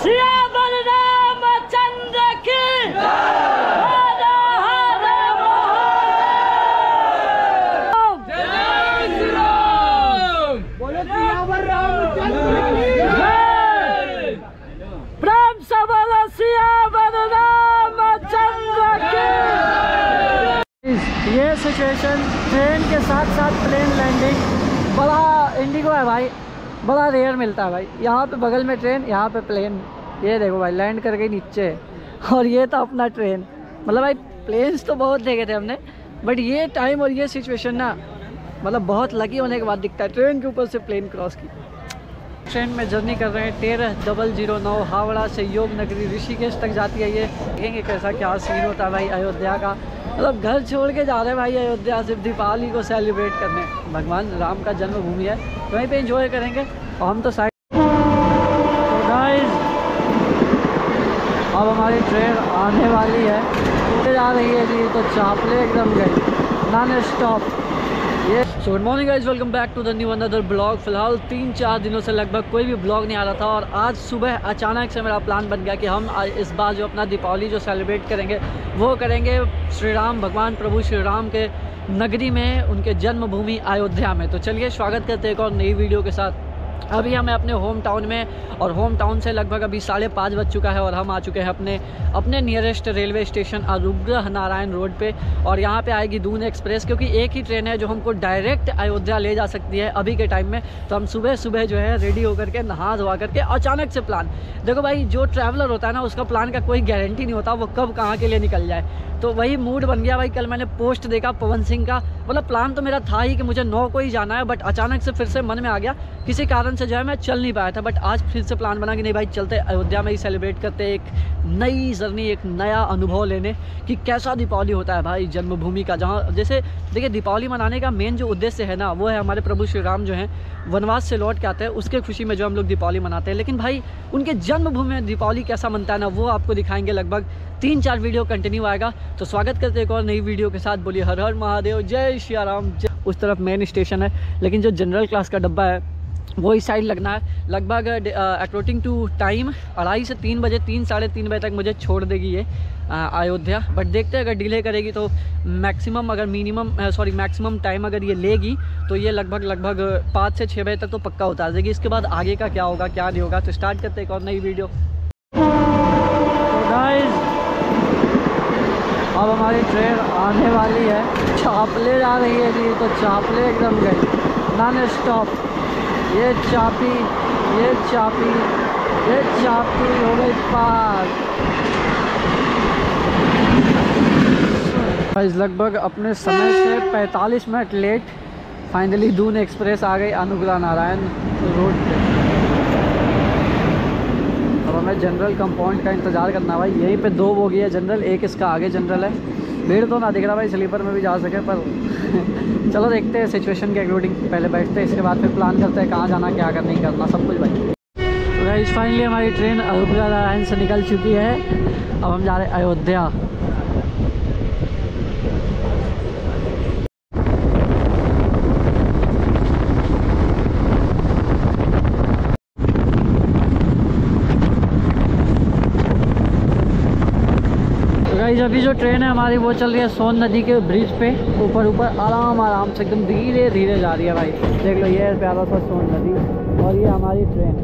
ये situation train के साथ साथ प्लेन लैंडिंग बड़ा इंडिगो है भाई, बड़ा रेयर मिलता है भाई। यहाँ पे बगल में ट्रेन, यहाँ पे प्लेन, ये देखो भाई लैंड करके नीचे। और ये था अपना ट्रेन, मतलब भाई प्लेन्स तो बहुत देखे थे हमने, बट ये टाइम और ये सिचुएशन ना मतलब बहुत लकी होने के बाद दिखता है, ट्रेन के ऊपर से प्लेन क्रॉस की। ट्रेन में जर्नी कर रहे हैं 13009 हावड़ा से योग नगरी ऋषिकेश तक जाती है। ये देखेंगे कैसा क्या सीन होता है भाई अयोध्या का, मतलब घर छोड़ के जा रहे हैं भाई अयोध्या सिर्फ दीपावली को सेलिब्रेट करने। भगवान राम का जन्मभूमि है, वहीं पे एंजॉय करेंगे। और हम तो साइड गाइस, अब हमारी ट्रेन आने वाली है, उठे जा रही है जी, तो चापले एकदम गई नॉन स्टॉप। ये so good morning guys, welcome back to the new another blog. फिलहाल 3-4 दिनों से लगभग कोई भी ब्लॉग नहीं आ रहा था, और आज सुबह अचानक से मेरा प्लान बन गया कि हम इस बार जो अपना दीपावली जो सेलिब्रेट करेंगे वो करेंगे श्री राम भगवान प्रभु श्री राम के नगरी में, उनके जन्मभूमि अयोध्या में। तो चलिए स्वागत करते हैं एक और नई वीडियो के साथ। अभी हमें अपने होम टाउन में, और होम टाउन से लगभग अभी 5:30 बज चुका है, और हम आ चुके हैं अपने nearest railway station Anugrah Narayan road पे। और यहाँ पे आएगी दून एक्सप्रेस, क्योंकि एक ही ट्रेन है जो हमको डायरेक्ट अयोध्या ले जा सकती है अभी के टाइम में। तो हम सुबह सुबह जो है रेडी होकर के नहा धोवा करके अचानक से प्लान, देखो भाई जो ट्रैवलर होता है ना उसका प्लान का कोई गारंटी नहीं होता, वो कब कहाँ के लिए निकल जाए। तो वही मूड बन गया भाई। कल मैंने पोस्ट देखा पवन सिंह का, मतलब प्लान तो मेरा था ही कि मुझे 9 को ही जाना है, बट अचानक से फिर से मन में आ गया, किसी कारण से जो है मैं चल नहीं पाया था। बट आज फिर से प्लान बना कि नहीं भाई चलते अयोध्या में ही सेलिब्रेट करते, एक नई जर्नी, एक नया अनुभव लेने कि कैसा दीपावली होता है भाई जन्मभूमि का। जहाँ जैसे देखिए दीपावली मनाने का मेन जो उद्देश्य है ना, वो है हमारे प्रभु श्री राम जो हैं वनवास से लौट के आते हैं, उसके खुशी में जो हम लोग दीपावली मनाते हैं। लेकिन भाई उनके जन्मभूमि में दीपावली कैसा मनता है ना, वो आपको दिखाएंगे। लगभग 3-4 वीडियो कंटिन्यू आएगा। तो स्वागत करते हैं एक और नई वीडियो के साथ। बोलिए हर हर महादेव, जय सियाराम। उस तरफ मेन स्टेशन है, लेकिन जो जनरल क्लास का डब्बा है वो इस साइड लगना है। लगभग अकॉर्डिंग टू टाइम 2:30 से 3 बजे, 3-3:30 बजे तक मुझे छोड़ देगी ये अयोध्या। बट देखते हैं अगर डिले करेगी तो मैक्सिमम टाइम अगर ये लेगी तो ये लगभग 5 से 6 बजे तक तो पक्का उतार देगी। इसके बाद आगे का क्या होगा क्या नहीं होगा, तो स्टार्ट करते हैं एक और नई वीडियो। अब हमारी ट्रेन आने वाली है, चापले जा रही है जी, तो चापले एकदम गई नॉन स्टॉप। ये चापी, ये चापी, ये चापी हो गई पास। लगभग अपने समय से 45 minute late finally Doon express आ गई अनुग्रह नारायण रोड पे। अब हमें जनरल कंपाउंड का इंतज़ार करना भाई। यहीं पे 2 बोगी है जनरल, एक इसका आगे जनरल है। भीड़ तो ना दिख रहा भाई, स्लीपर में भी जा सके, पर चलो देखते हैं सिचुएशन के अकॉर्डिंग पहले बैठते हैं, इसके बाद फिर प्लान करते हैं कहाँ जाना क्या करना नहीं करना सब कुछ भाई। तो गाइस फाइनली हमारी ट्रेन अनुग्रह नारायण से निकल चुकी है, अब हम जा रहे हैं अयोध्या। अभी जो ट्रेन है हमारी वो चल रही है सोन नदी के ब्रिज पे, ऊपर आराम से एकदम धीरे धीरे जा रही है भाई। देख लो ये प्यारा सा सोन नदी, और ये हमारी ट्रेन,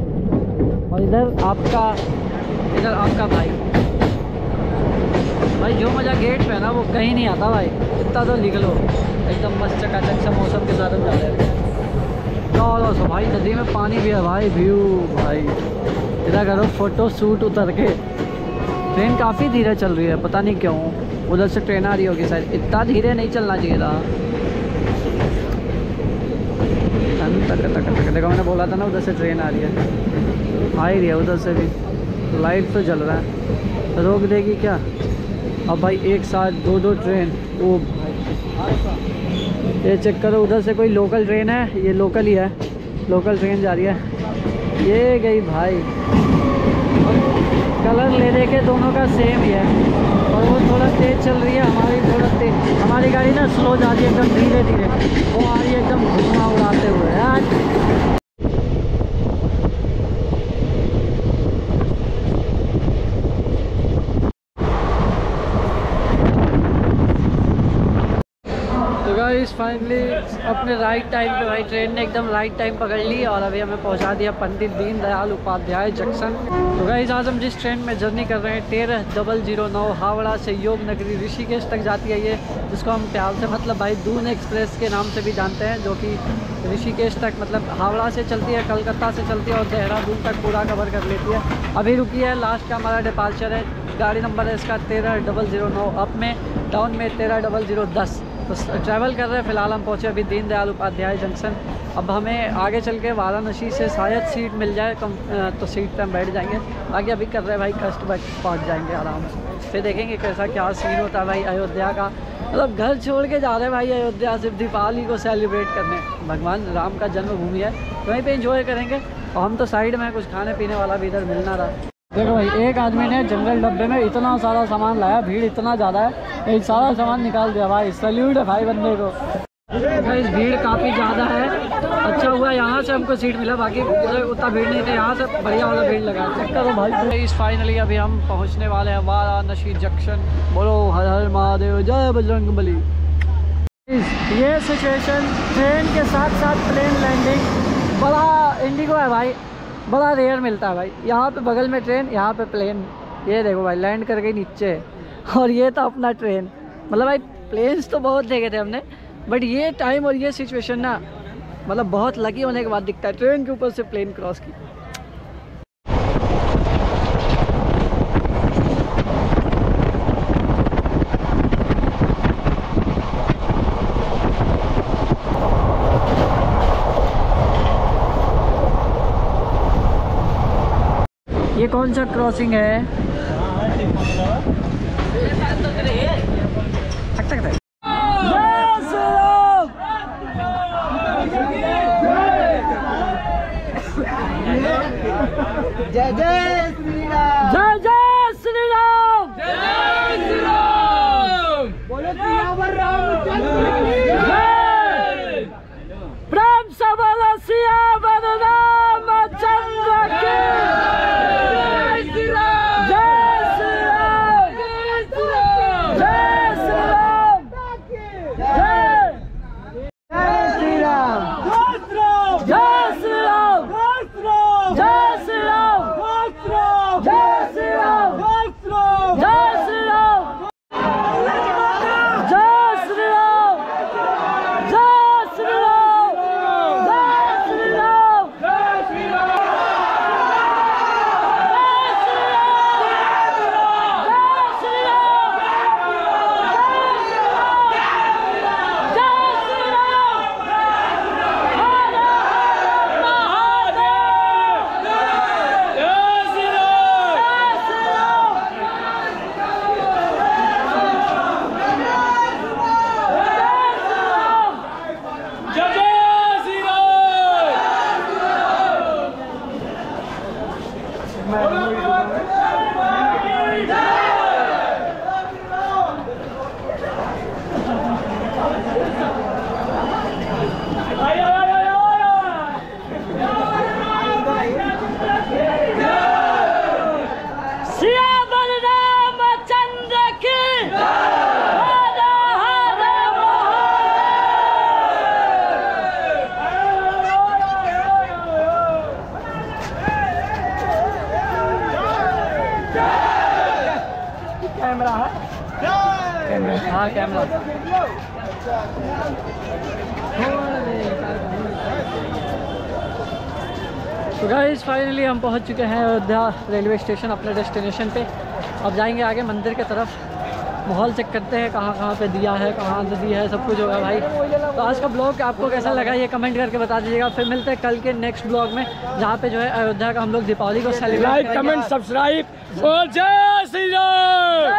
और इधर आपका भाई जो मज़ा गेट पे है ना वो कहीं नहीं आता भाई। इतना तो लिख लो एकदम मस्त चकाचक सा मौसम के साथ हम जा रहे हैं। चलो सो भाई नदी में पानी भी है भाई, व्यू भाई इधर करो फोटो शूट उतर के। ट्रेन काफ़ी धीरे चल रही है, पता नहीं क्यों, उधर से ट्रेन आ रही होगी शायद। इतना धीरे नहीं चलना चाहिए था। देखो मैंने बोला था ना उधर से ट्रेन आ रही है, आ ही रही है उधर से भी। लाइट तो जल रहा है, रोक देगी क्या अब भाई? एक साथ 2-2 ट्रेन, वो ये चेक करो। उधर से कोई लोकल ट्रेन है, ये लोकल ही है, लोकल ट्रेन जा रही है। ये गई भाई, कलर ले देके दोनों का सेम ही है। और वो थोड़ा तेज़ चल रही है, हमारी थोड़ा तेज, हमारी गाड़ी ना स्लो जा रही है एकदम धीरे धीरे, वो आ रही है एकदम घुमा उड़ाते हुए यार। गाइस फाइनली अपने राइट टाइम पे भाई ट्रेन ने एकदम राइट टाइम पकड़ ली और अभी हमें पहुंचा दिया पंडित दीन दयाल उपाध्याय जंक्शन। तो गाइस आज हम जिस ट्रेन में जर्नी कर रहे हैं 13009 हावड़ा से योग नगरी ऋषिकेश तक जाती है ये, जिसको हम प्यार से मतलब भाई दून एक्सप्रेस के नाम से भी जानते हैं, जो कि ऋषिकेश तक मतलब हावड़ा से चलती है, कलकत्ता से चलती है और देहरादून तक पूरा कवर कर लेती है। अभी रुकी है, लास्ट का हमारा डिपार्चर है, गाड़ी नंबर है इसका 13009 अप में, डाउन में 13010। तो ट्रैवल कर रहे हैं, फ़िलहाल हम पहुँचे अभी दीनदयाल उपाध्याय जंक्शन। अब हमें आगे चल के वाराणसी से शायद सीट मिल जाए कम, तो सीट पर हम बैठ जाएंगे। आगे अभी कर रहे हैं भाई कष्ट बट पहुँच जाएंगे आराम से, फिर देखेंगे कैसा क्या सीन होता है भाई अयोध्या का। मतलब घर छोड़ के जा रहे हैं भाई अयोध्या सिर्फ दीपावली को सेलिब्रेट करने, भगवान राम का जन्मभूमि है, वहीं पर इंजॉय करेंगे। और हम तो साइड में कुछ खाने पीने वाला भी इधर मिलना रहा। देखो भाई एक आदमी ने जनरल डब्बे में इतना सारा सामान लाया, भीड़ इतना ज़्यादा है, एक सारा सामान निकाल दिया भाई, सैल्यूट है भाई बंदे को। भाई भीड़ काफ़ी ज़्यादा है, अच्छा हुआ यहाँ से हमको सीट मिला, बाकी उतना भीड़ नहीं था, यहाँ से बढ़िया वाला भीड़ लगा। चेक करो भाई इस फाइनली अभी हम पहुँचने वाले हैं वाराणसी जंक्शन। बोलो हर हर महादेव, जय बजरंग बली। ये सिचुएशन ट्रेन के साथ साथ प्लेन लैंडिंग बड़ा इंडिगो है भाई, बड़ा रेयर मिलता है भाई। यहाँ पे बगल में ट्रेन, यहाँ पे प्लेन, ये देखो भाई लैंड कर गई नीचे। और ये था अपना ट्रेन, मतलब भाई प्लेन्स तो बहुत देखे थे हमने, बट ये टाइम और ये सिचुएशन ना मतलब बहुत लकी होने के बाद दिखता है, ट्रेन के ऊपर से प्लेन क्रॉस की। ये कौन सा क्रॉसिंग है? जय जय श्री राम, जय जय श्री राम, जय श्री राम। बोलो सियावर रामचंद्र की जय, प्रेम से बोलो सियावर रामचंद्र की। तो गाइस फाइनली हम पहुंच चुके हैं अयोध्या रेलवे स्टेशन अपने डेस्टिनेशन पे। अब जाएंगे आगे मंदिर के तरफ, माहौल चेक करते हैं कहां कहां पे दिया है, कहां नदी है, सब कुछ होगा भाई। तो आज का ब्लॉग आपको कैसा लगा ये कमेंट करके बता दीजिएगा। फिर मिलते हैं कल के नेक्स्ट ब्लॉग में, जहां पे जो है अयोध्या का हम लोग दीपावली को सेलिब्रेट करेंगे। लाइक कमेंट सब्सक्राइब और जय श्री राम।